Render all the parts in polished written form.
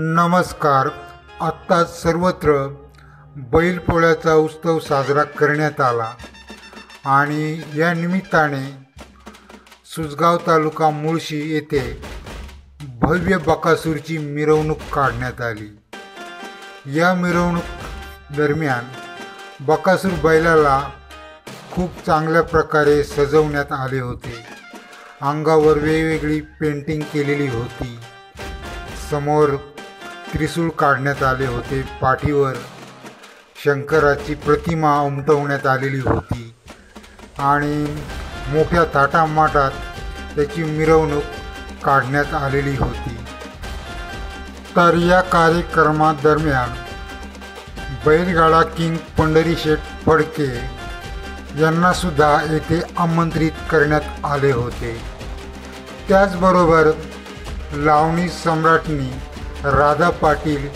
नमस्कार. आत्ता सर्वत्र बैलपोळ्याचा उत्सव साजरा करण्यात आला आणि या निमित्ताने सुजगाव तालुका मुळशी येथे भव्य बकासूरची मिरवणूक काढण्यात आली. या मिरवणूक दरम्यान बकासूर बैलाला खूप चांगल्या प्रकारे सजवण्यात आले होते. अंगावर वेगवेगळी पेंटिंग केलेली होती. समोर त्रिशूळ काढण्यात आले होते. पाठीवर शंकराची प्रतिमा उमटवण्यात आलेली होती आणि मोठ्या थाटामाटात त्याची मिरवणूक काढण्यात आलेली होती. तर या कार्यक्रमादरम्यान बैलगाडा किंग पंढरीशेठ फडके यांनासुद्धा येथे आमंत्रित करण्यात आले होते. त्याचबरोबर लावणी सम्राटनी राधा पाटील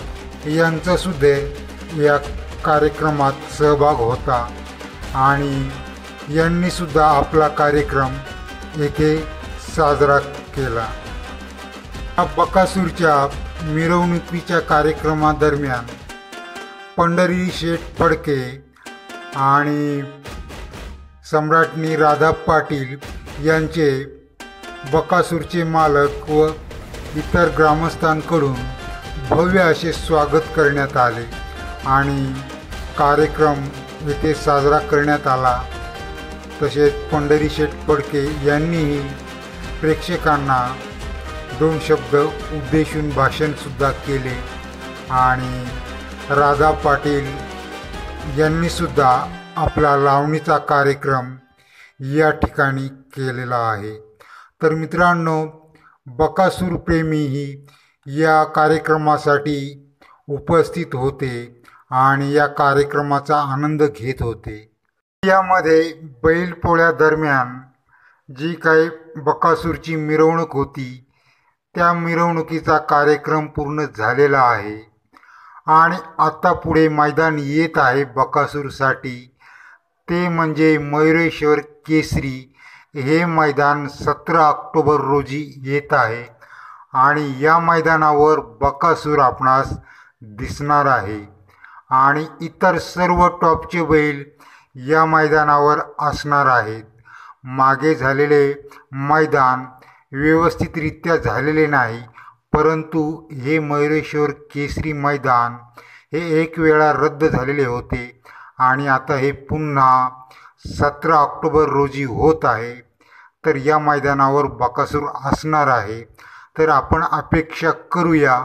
यांचासुद्धा या कार्यक्रमात सहभाग होता आणि यांनीसुद्धा आपला कार्यक्रम येथे साजरा केला. या बकासूरच्या मिरवणुकीच्या कार्यक्रमादरम्यान पंढरीशेठ फडके आणि सम्राटनी राधा पाटील यांचे बकासूरचे मालक व इतर ग्रामस्थांकडून भव्य असे स्वागत करण्यात आले आणि कार्यक्रम येथे साजरा करण्यात आला. तसेच पंढरीशेठ फडके यांनीही प्रेक्षकांना दोन शब्द उद्देशून भाषणसुद्धा केले आणि राधा पाटील यांनीसुद्धा आपला लावणीचा कार्यक्रम या ठिकाणी केलेला आहे. तर मित्रांनो, बकासूर प्रेमी ही या कार्यक्रमासाठी उपस्थित होते आणि या कार्यक्रमाचा आनंद घेत होते. यामध्ये बैलपोळ्यादरम्यान जी काही बकासूरची मिरवणूक होती त्या मिरवणुकीचा कार्यक्रम पूर्ण झालेला आहे आणि आता पुढे मैदान येत आहे बकासूरसाठी, ते म्हणजे मयूरेश्वर केसरी हे मैदान 17 ऑक्टोबर रोजी येत आहे आणि या मैदानावर बकासूर आपणास दिसणार आहे आणि इतर सर्व टॉपचे बैल या मैदानावर असणार आहेत. मागे झालेले मैदान व्यवस्थितरित्या झालेले नाही, परंतु हे मयूरेश्वर केसरी मैदान हे एक वेळा रद्द झालेले होते आणि आता हे पुन्हा 17 ऑक्टोबर रोजी होत आहे. तर या मैदानावर बकासूर असणार आहे. तर आपण अपेक्षा करूया